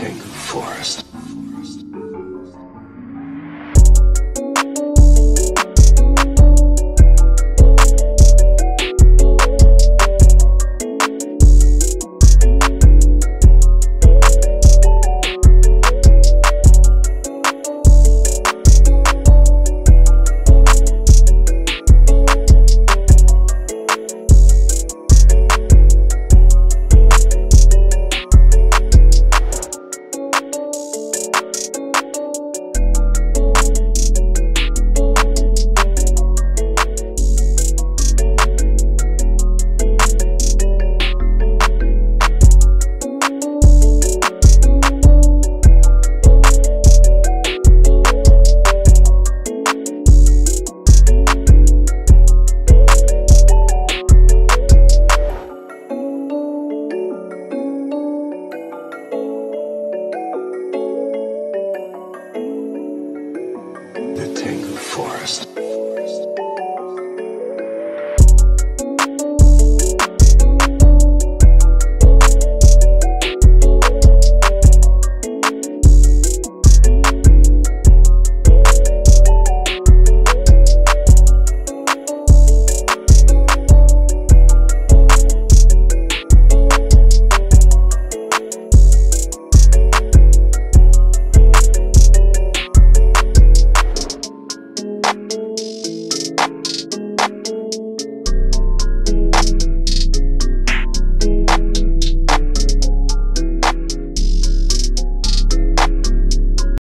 enchanting forest. Forest.